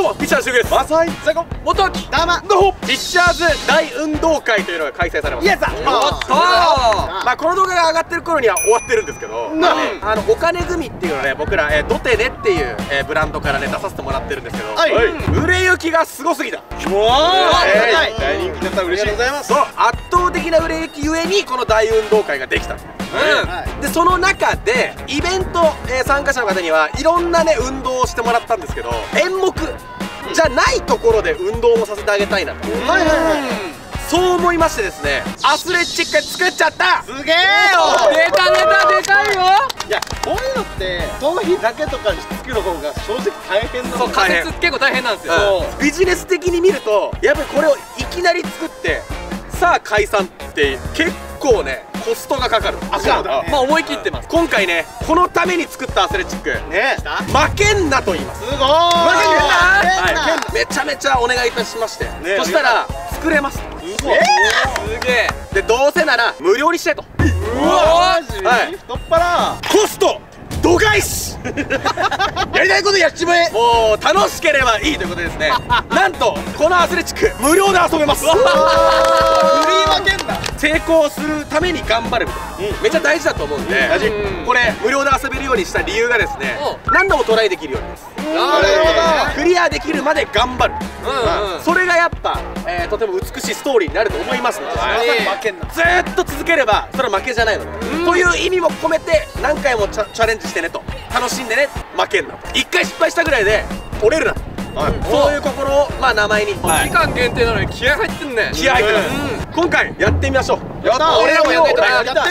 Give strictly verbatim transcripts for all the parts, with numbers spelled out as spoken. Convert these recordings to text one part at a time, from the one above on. どうも、ピッチャーのしゅうきです。マサイ、最後、元明、ダーマ、どうも、ピッチャーズ大運動会というのが開催されます。イエスだ。おっとー。まあ、この動画が上がってる頃には終わってるんですけど、まあね、あのお金組っていうのはね、僕ら、えー、ドテネっていう、えー、ブランドからね、出させてもらってるんですけど、はい、売れ行きがすごすぎた。もう、えー、大人気だった。嬉しい。ありがとうございます。そう、圧倒的な売れ行きゆえに、この大運動会ができた。うん、でその中でイベント、えー、参加者の方にはいろんなね運動をしてもらったんですけど、演目じゃないところで運動もさせてあげたいなと、そう思いましてですね、アスレチック作っちゃった。すげえよ、出た出た出たよ。いや、こういうのってその日だけとかに作る方が正直大変なの。そう、仮説結構大変なんですよ、うん、ビジネス的に見るとやっぱりこれをいきなり作ってさあ解散って結構ねコストがかかる。あ、そうだ。まあ思い切ってます。今回ね、このために作ったアスレチックね、負けんなと言います。すごい。負けんな。めちゃめちゃお願いいたしまして、そしたら作れます。えすげえ。でどうせなら無料にしてと。うわ、マジ太っ腹。コスト度外視。やりたいことやっちまえ。もう楽しければいいということですね。なんとこのアスレチック無料で遊べます。成功するために頑張るみたいな、めっちゃ大事だと思うんで、これ無料で遊べるようにした理由がですね、何度もトライできるようにです。なるほど。クリアできるまで頑張る、それがやっぱとても美しいストーリーになると思いますので、ずっと続ければそれは負けじゃないので、という意味も込めて何回もチャレンジしてねと、楽しんでね、負けんなと、一回失敗したぐらいで折れるなと、そういう心をまあ名前に。期間限定なのに気合入ってんね。気合入ってる。今回やってみましょう。やった。俺らもやってい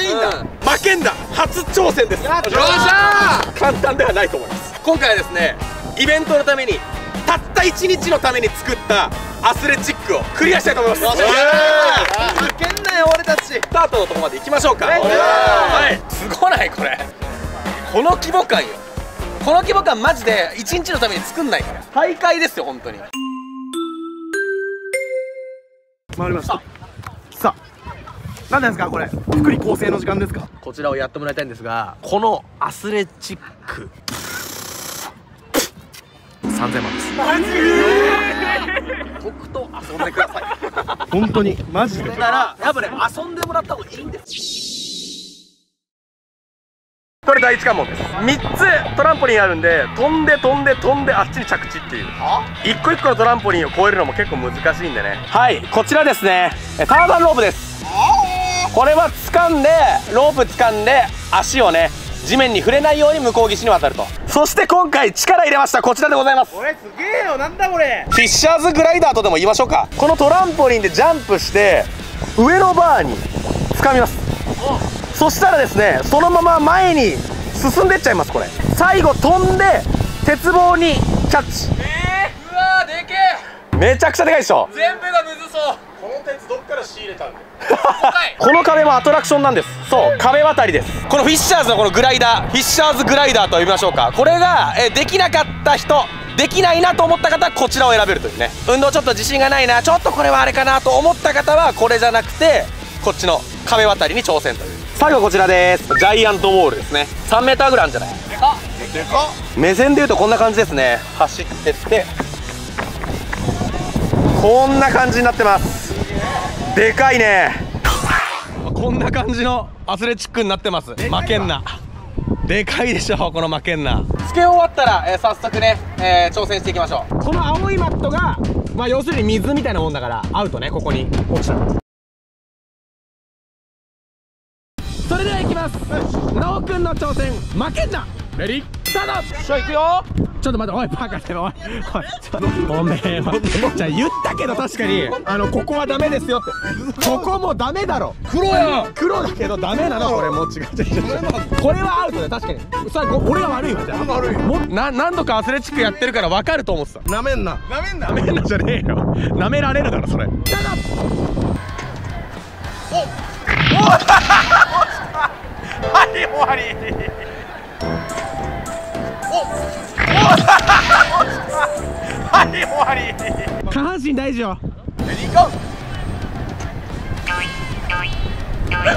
いんだ。負けんだ。初挑戦です。よっしゃー。簡単ではないと思います。今回はですね、イベントのためにたった一日のために作ったアスレチックをクリアしたいと思います。負けんなよ俺たち。スタートのとこまで行きましょうか。はい。すごないこれ。この規模感よ。この規模感マジで一日のために作んないから。大会ですよ本当に。回りました。さあ、なんですかこれ、福利厚生の時間ですか。こちらをやってもらいたいんですが、このアスレチックさんぜんまんです。マジでとくと遊んでください。本当にマジでだからやっぱね、遊んでもらった方がいいんです。これだいいち関門です。みっつトランポリンあるんで、飛んで飛んで飛んであっちに着地っていう、一個一個のトランポリンを越えるのも結構難しいんでね。はい、こちらですね、ターバンロープです。これは掴んで、ロープ掴んで足をね地面に触れないように向こう岸に渡ると。そして今回力入れましたこちらでございます。これすげえよ、なんだこれ、フィッシャーズグライダーとでも言いましょうか。このトランポリンでジャンプして上のバーに掴みます。そしたらですね、そのまま前に進んでっちゃいます。これ最後飛んで鉄棒にキャッチ。えー、うわーでけえ。めちゃくちゃでかいでしょ。全部がむずそう。この鉄どっから仕入れたんだよ。この壁もアトラクションなんです。そう、壁渡りです。このフィッシャーズのこのグライダー、フィッシャーズグライダーと呼びましょうか。これがえできなかった人、できないなと思った方はこちらを選べるというね。運動ちょっと自信がないな、ちょっとこれはあれかなと思った方はこれじゃなくてこっちの壁渡りに挑戦という。最後こちらです。ジャイアントウォールですね。さんメーターぐらいあるんじゃないでかっでかっ。目線でいうとこんな感じですね。走ってってこんな感じになってます。でかいね。こんな感じのアスレチックになってます。負けんなでかいでしょ。この負けんなつけ終わったら、えー、早速ね、えー、挑戦していきましょう。この青いマットが、まあ、要するに水みたいなもんだからアウトね。ここに落ちたらそれではいきます。なおくんの挑戦、負けんな。レディースタート。じゃあいくよ。ちょっと待って、おいバカだよ、おいおいちょっとごめん。じゃあ言ったけど確かにあのここはダメですよって。ここもダメだろ。黒や黒だけどダメなの。これもう違う違う違う、これはアウトで確かにさあ俺が悪いわ。じゃあ悪いもな。何度かアスレチックやってるから分かると思ってた。なめんななめんななめんなじゃねえよ。なめられるだろそれ。スタート。おおっはい終わり。はい終わり。下半身大事よ。レディーゴー。え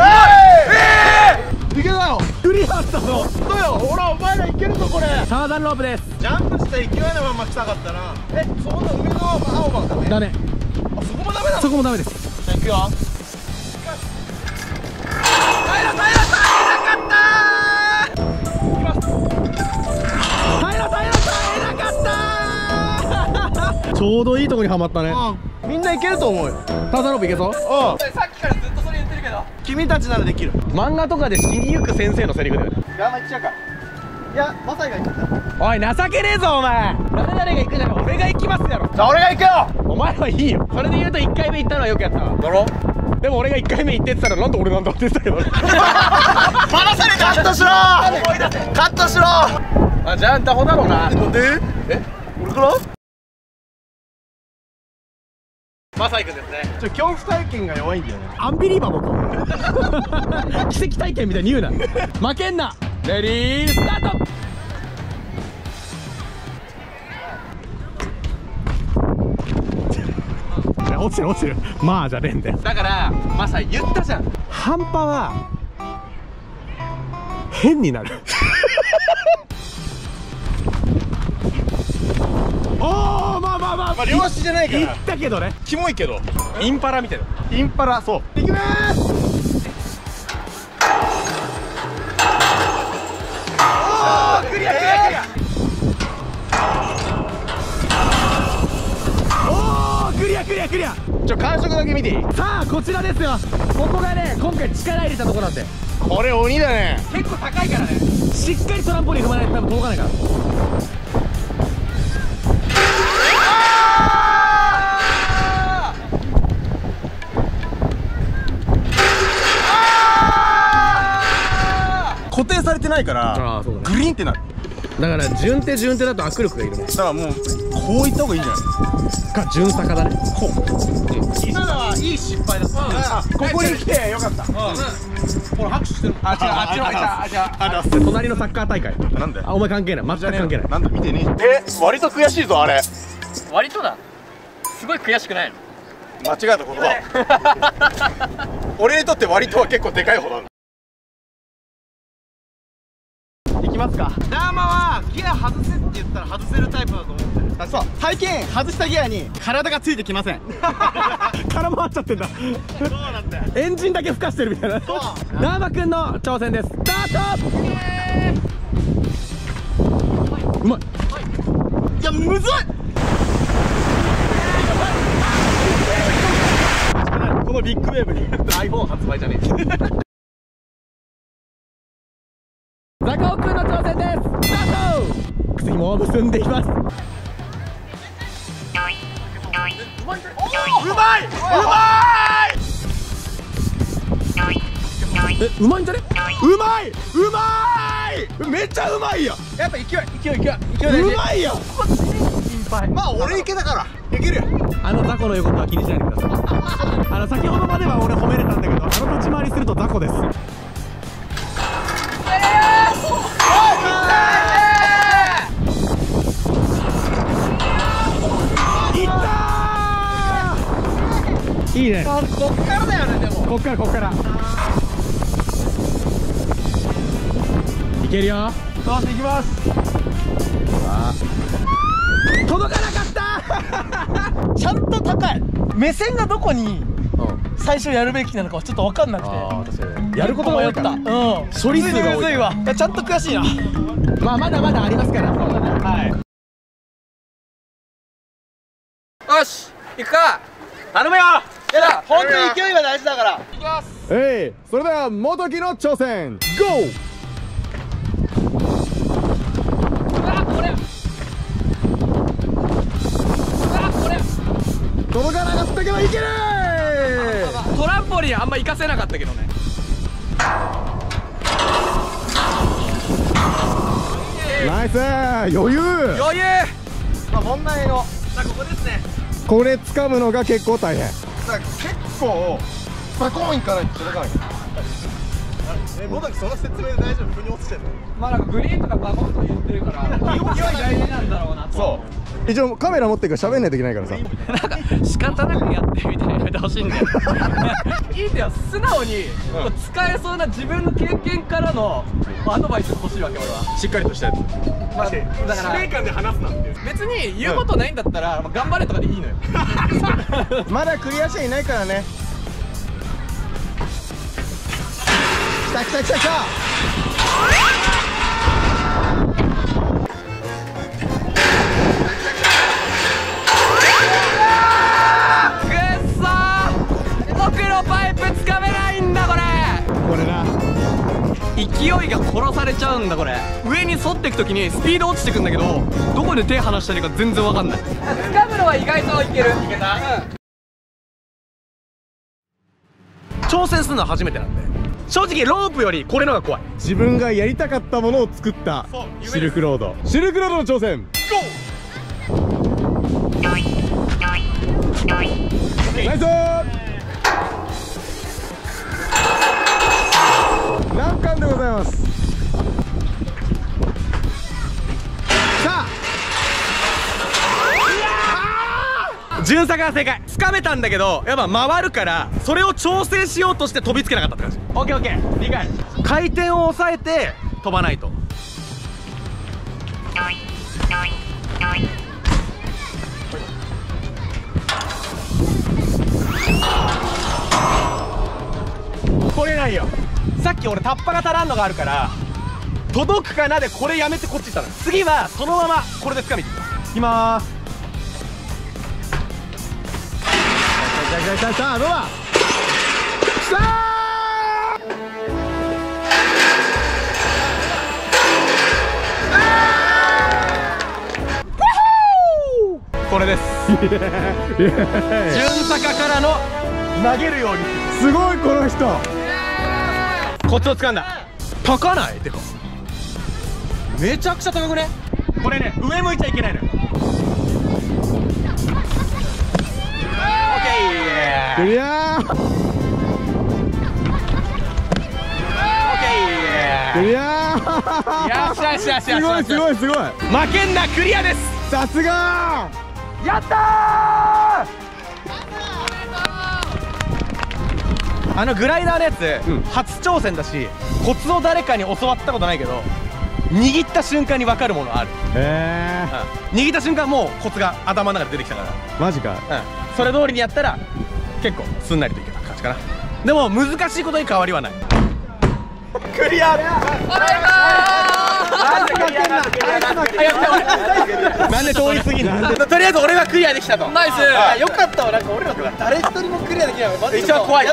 えけたよ。クリアしたぞ。そうよ、ほらお前らいけるぞこれ。ターザンロープです。ジャンプした勢いのまま来たかったな。え、そこの上の青葉だね。だね。あ、そこもダメだ。そこもダメです。じゃあ行くよ。平平平かった。ちょうどいいとこにはまったね。みんないけると思うよ。ターザンロープいけそう。さっきからずっとそれ言ってるけど、君たちならできる。漫画とかで死にゆく先生のセリフだよね。ガンマ行っちゃうか。いや、マサイが行っちゃう。おい、情けねえぞお前。誰々が行くなら俺が行きますやろ。じゃあ俺が行くよ。お前はいいよ。それで言うといっかいめ行ったのはよくやったわ。だろ。でも俺がいっかいめ行ってってたらなんで俺なんだって言ってたけど。バラされた。カットしろー。カットしろー。あ、じゃあんたほだろうな。なんで？え、俺から？マサイ君ですね。ちょ、恐怖体験が弱いんだよね。アンビリーバー僕奇跡体験みたいに言うな。負けんな。レディースタート。落ちる落ちる。まあじゃねえんだよ。だからマサイ言ったじゃん。半端は変になる。おお、まあまあまあまあ、両足じゃないから言ったけどね。キモいけどインパラみたいな。インパラ。そういきまーす。おお、クリアクリアクリア。おお、クリアクリアクリア。ちょ、感触だけ見ていい？さあこちらですよ。ここがね、今回力入れたとこなんで。これ鬼だね。結構高いからね。しっかりトランポリン踏まないと多分届かないから。固定されてないからグリーンってなる。だから順手順手だと握力がいる。だからもうこういった方がいいんじゃないか。順坂だね。こう今のはいい失敗だった。ここに来てよかった。ほら拍手してる。あ、違うあっちのあっちの隣のサッカー大会。なんで？あ、お前関係ない。全く関係ない。なんだ見てねえ。え、割と悔しいぞあれ。割とだ。すごい悔しくないの？間違えた言葉。俺にとって割とは結構でかいほど。ますか。ダーマはギア外せって言ったら外せるタイプだと思ってる。そう、最近外したギアに体がついてきません。空回っちゃってんだ。そうなんだよ。エンジンだけ吹かしてるみたいな。そう。ダーマくんの挑戦です。スタート。イエーイ。うまい。いや、むずい。このビッグウェーブに iPhone 発売じゃねえ。ザカオくんの挑戦です。スタート。靴紐を結んでいきます。うまい。うまい。え、うまいんじゃね。うまい。うまい。めっちゃうまいよ。やっぱ勢い勢い勢い勢い。うまいよ。心配。まあ俺いけたからできるよ。あのザコの横とは気にしないでください。あの先ほどまでは俺褒めれたんだけど、あの立ち回りするとザコです。いいね。こっからだよね。でもこっからこっからいけるよ。飛ばしていきます。届かなかった。ちゃんと高い。目線がどこに最初やるべきなのかはちょっと分かんなくて、やることもやった。うん、処理数が多いからちゃんと悔しいな。まあまだまだありますから。そうだね。はい、よし行くか。頼むよ。やだ、本当に勢いが大事だから。いきます。えい、それでは元木の挑戦。ゴー。うわ、これ。うわ、これ。届かなかったけどいける。トランポリンあんま活かせなかったけどね。ナイス、余裕。余裕。まあ、問題の。さあ、ここですね。これ掴むのが結構大変。結構バコーンいかないと届かない。え、もだきその説明で大丈夫？腑に落ちてる？まあなんかグリーンとかバゴンと言ってるから勢い大事なんだろうなと。そう。一応カメラ持ってるから喋んないといけないからさ。なんか仕方なくやってみたいなやめてほしいんだよ。いいんだよ、素直に使えそうな自分の経験からのアドバイス欲しいわけ俺は。しっかりとしたやつ。まあだから使命感で話すなんて。別に言うことないんだったら頑張れとかでいいのよ。まだクリア者いないからね。来た来た来た来た。くっそー、僕のパイプ掴めないんだこれ。これな、勢いが殺されちゃうんだこれ。上に沿っていくときにスピード落ちてくんだけど、どこで手離したらいいか全然わかんない。掴むのは意外といける。いけた、うん、挑戦するのは初めてなんで、正直ロープよりこれのが怖い。自分がやりたかったものを作ったシルクロード。シルクロードの挑戦。ゴー。ナイスー。難関でございます。さあ。順坂が正解。掴めたんだけど、やっぱ回るから、それを調整しようとして飛びつけなかったって感じ。オッケーオッケー、理解。回転を抑えて飛ばないと。これないよ。さっき俺タッパが足らんのがあるから届くかなでこれやめてこっち行ったの。次はそのままこれで掴みに行きまーす。さあさあ、どうだ。さあこれです。順坂からの投げるように。すごいこの人。コツをつかんだ。高ないってか。めちゃくちゃ高くね。これね、上向いちゃいけないのよ。オッケー。いやー。オッケー。いやー。よしよしよしよし。すごいすごいすごい。負けんな、クリアです。さすがー。やったー！あのグライダーのやつ、うん、初挑戦だしコツを誰かに教わったことないけど、握った瞬間に分かるものある。へえ、うん、握った瞬間もうコツが頭の中で出てきたから。マジか、うん、それ通りにやったら結構すんなりといけた感じかな。でも難しいことに変わりはない。クリアー。なんで遠いすぎる。とりあえず俺はクリアできたと。ナイス。よかったわ。なんか俺らとか誰一人もクリアできない。一番怖い。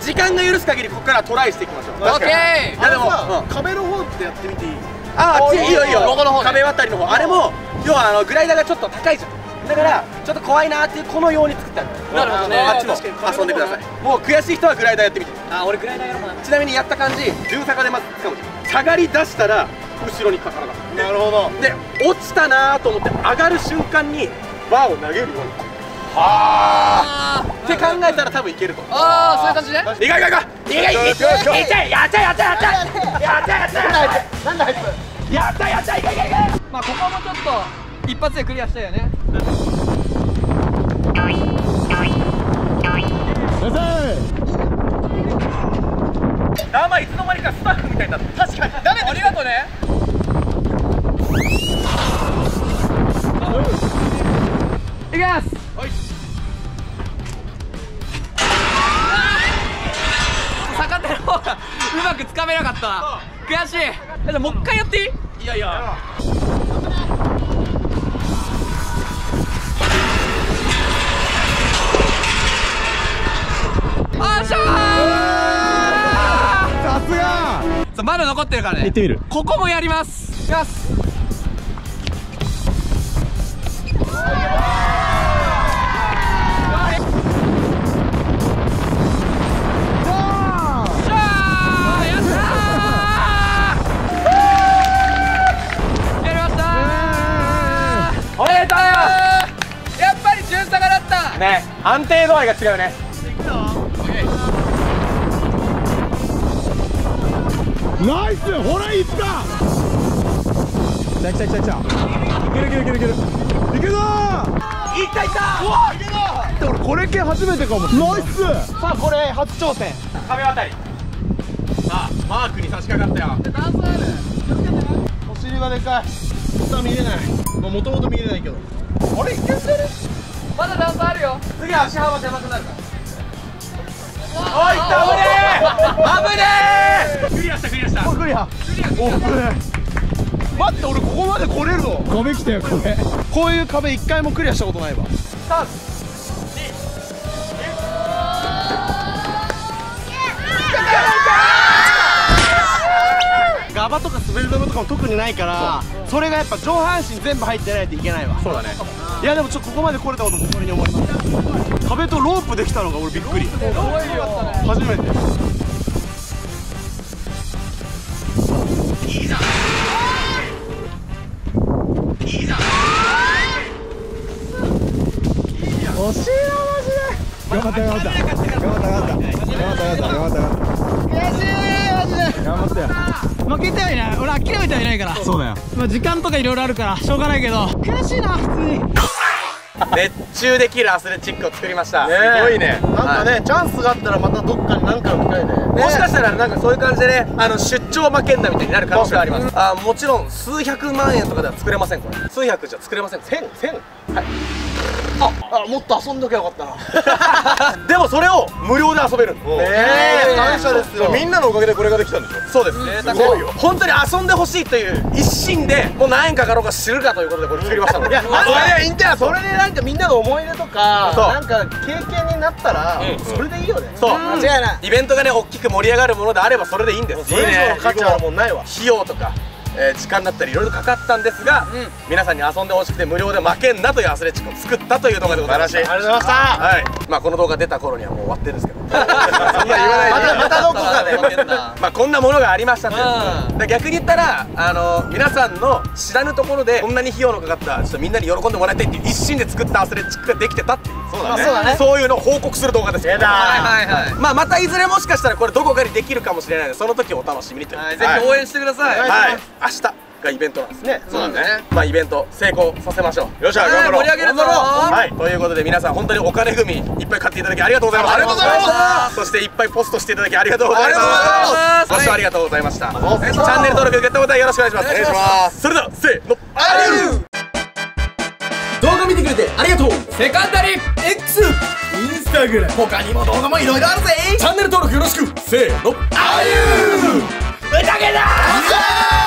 時間が許す限りここからトライしていきましょう。オッケー。でも壁の方ってやってみていい？ああ、いいよいいよ。壁渡りの方。あれも要はあのグライダーがちょっと高いじゃん。だからちょっと怖いなーっていうこのように作ったんです。なるほどね。あっちも遊んでください。もう悔しい人はグライダーやってみて。あ、俺グライダーやろうかな。ちなみにやった感じ、順坂でまず掴む。下がり出したら後ろにかからなかった。なるほど。で落ちたなーと思って上がる瞬間にバーを投げるように。はあって考えたら多分いけると。ああ、そういう感じね。いかいかいかいかいかいかいやっちゃやっちゃやっちゃやっちゃやっちゃやっちゃなんだあいつ。やったやったいかいかいか。まあここもちょっと一発でクリアしたいよね。あんまいつの間にかスタッフみたいになって。確かに誰だ。ありがとうね。いきます。逆手の方がうまくつかめなかった。悔しい。じゃもう一回やっていい？いやいや、あっしゃー、さすがー。まだ残ってるからね。行ってみる。ここもやります。いきます。ね、安定度合いが違うね。ナイス、ほらいった、きたきたきたきた、いけるいけるいけるいける、いけるぞー、いったいった、うわーいけた、俺これ系初めてかも、ナイス。さあこれ初挑戦、壁渡り、さあマークに差し掛かったよ、ダンスある、お尻がでかい、下見れない、もともと見れないけど、あれいけてる、まだダンスあるよ、次は足幅狭くなるから、おい、危ねえ、危ねえ、クリアしたクリアした、クリアクリア、おい待って、俺ここまで来れるぞ、壁来たよこれ、こういう壁一回もクリアしたことないわ、さん、に、いち、ガバとか滑り止めとかも特にないから、それがやっぱ上半身全部入ってないといけないわ、そうだね、いやでもちょっとここまで来れたことも誇りに思います。壁とロープできたのが俺びっくり、すごいよ、初めて、いいぞー、いいぞー、おしろマジでよかったよかったよかったよかったよかったよかったよかった、悔しいマジで、頑張ったよ、負けてはいない、俺諦めてはいないから、そうだよ、まあ時間とかいろいろあるからしょうがないけど、悔しいな普通に。熱中できるアスレチックを作りました。すごいね、なんかねチャンスがあったらまたどっかに何かの機会で、もしかしたらなんかそういう感じでね、あの出張負けんなみたいになる可能性があります。あ、もちろん数百万円とかでは作れません、これ数百じゃ作れません、せん、せん、はい、ああ、もっと遊んどきゃよかったな、でもそれを無料で遊べる、ええ、感謝ですよ、みんなのおかげでこれができたんでしょ、そうですね、すごいよ、本当に遊んでほしいという一心で、もう何円かかろうか知るかということでこれ作りましたので、いやいいんだよ、それでなんかみんなの思い出とかなんか経験になったらそれでいいよね、そう間違いない、イベントがね大きく盛り上がるものであればそれでいいんです、それ以上の価値はもうないわ、費用とかえー、時間だったりいろいろかかったんですが、うん、皆さんに遊んでほしくて無料で負けんなというアスレチックを作ったという動画でございました。ありがとうございました。はい、まあこの動画出た頃にはもう終わってるんですけど、そんな言わないで、またどこかで負けんな、まあこんなものがありましたんで、逆に言ったらあの皆さんの知らぬところでこんなに費用のかかった、ちょっとみんなに喜んでもらいたいっていう一心で作ったアスレチックができてたっていう、そうだね、そういうのを報告する動画です。やだー、はいはいはい、まあまたいずれもしかしたらこれどこかにできるかもしれないので、その時お楽しみにという、はい、ぜひ応援してください。はい、明日がイベントなんですね。そうだね。まあイベント成功させましょう。よっしゃ、頑張ろう。盛り上げるぞ。はい。ということで皆さん本当にお金組いっぱい買っていただきありがとうございます。ありがとうございます。そしていっぱいポストしていただきありがとうございます。ご視聴ありがとうございました。チャンネル登録、グッドボタンよろしくお願いします。お願いします。それではせーの。ありゅう。動画見てくれてありがとう。セカンダリ X、インスタグラム、他にも動画もいろいろあるぜ。チャンネル登録よろしく。せーの。ありゅう。うたけだ。ああ。